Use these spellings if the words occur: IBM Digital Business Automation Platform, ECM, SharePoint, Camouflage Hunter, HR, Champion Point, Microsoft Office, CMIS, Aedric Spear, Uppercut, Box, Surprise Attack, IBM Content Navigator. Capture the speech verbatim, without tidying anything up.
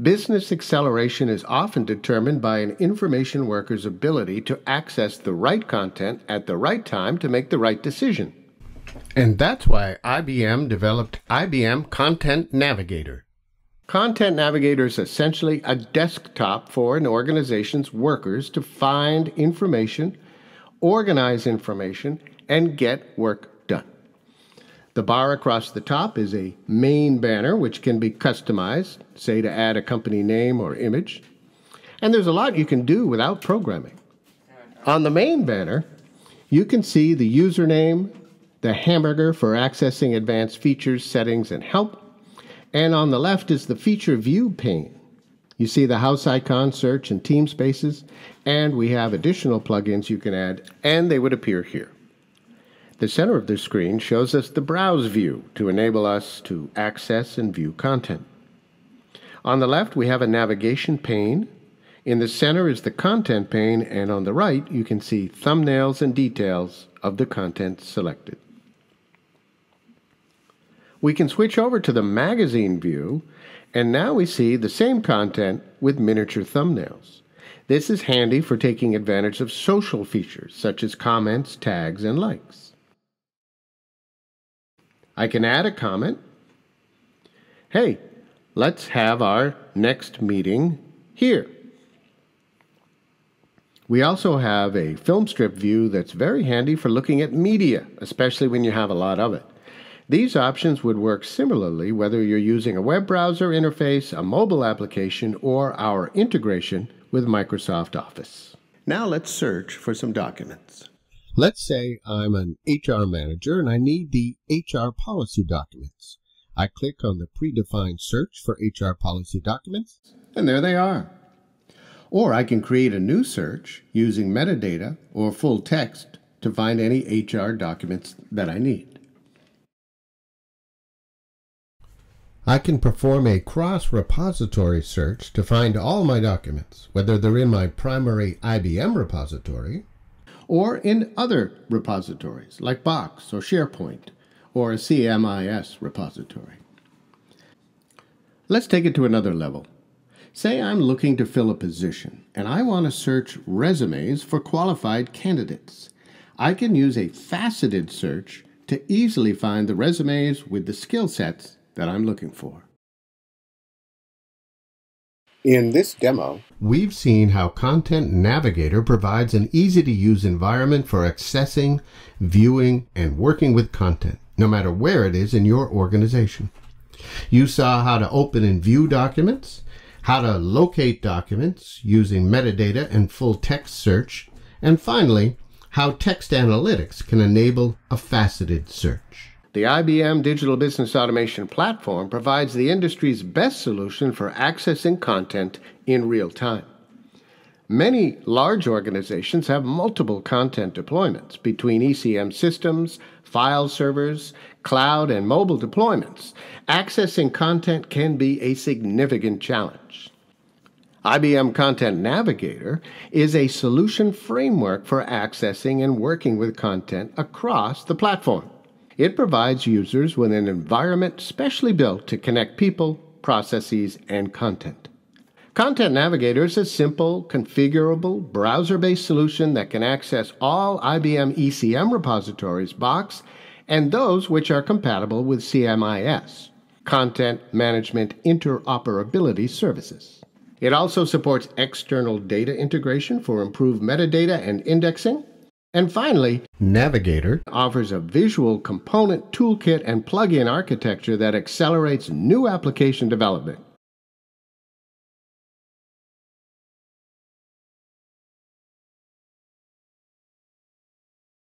business acceleration is often determined by an information worker's ability to access the right content at the right time to make the right decision. And that's why I B M developed I B M Content Navigator. Content Navigator is essentially a desktop for an organization's workers to find information, organize information, and get work done. The bar across the top is a main banner, which can be customized, say to add a company name or image. And there's a lot you can do without programming. On the main banner, you can see the username, the hamburger for accessing advanced features, settings, and help. And on the left is the feature view pane. You see the house icon, search, and team spaces, and we have additional plugins you can add, and they would appear here. The center of the screen shows us the browse view to enable us to access and view content. On the left, we have a navigation pane. In the center is the content pane, and on the right, you can see thumbnails and details of the content selected. We can switch over to the magazine view, and now we see the same content with miniature thumbnails. This is handy for taking advantage of social features such as comments, tags, and likes. I can add a comment. Hey, let's have our next meeting here. We also have a film strip view that's very handy for looking at media, especially when you have a lot of it. These options would work similarly whether you're using a web browser interface, a mobile application, or our integration with Microsoft Office. Now let's search for some documents. Let's say I'm an H R manager and I need the H R policy documents. I click on the predefined search for H R policy documents, and there they are. Or I can create a new search using metadata or full text to find any H R documents that I need. I can perform a cross-repository search to find all my documents, whether they're in my primary I B M repository or in other repositories like Box or SharePoint or a C M I S repository. Let's take it to another level. Say I'm looking to fill a position and I want to search resumes for qualified candidates. I can use a faceted search to easily find the resumes with the skill sets that I'm looking for. In this demo, we've seen how Content Navigator provides an easy-to-use environment for accessing, viewing, and working with content, no matter where it is in your organization. You saw how to open and view documents, how to locate documents using metadata and full text search, and finally, how text analytics can enable a faceted search. The I B M Digital Business Automation Platform provides the industry's best solution for accessing content in real time. Many large organizations have multiple content deployments between E C M systems, file servers, cloud, and mobile deployments. Accessing content can be a significant challenge. I B M Content Navigator is a solution framework for accessing and working with content across the platform. It provides users with an environment specially built to connect people, processes, and content. Content Navigator is a simple, configurable, browser-based solution that can access all I B M E C M repositories, Box, and those which are compatible with C M I S, Content Management Interoperability Services. It also supports external data integration for improved metadata and indexing. And finally, Navigator offers a visual component toolkit and plug-in architecture that accelerates new application development.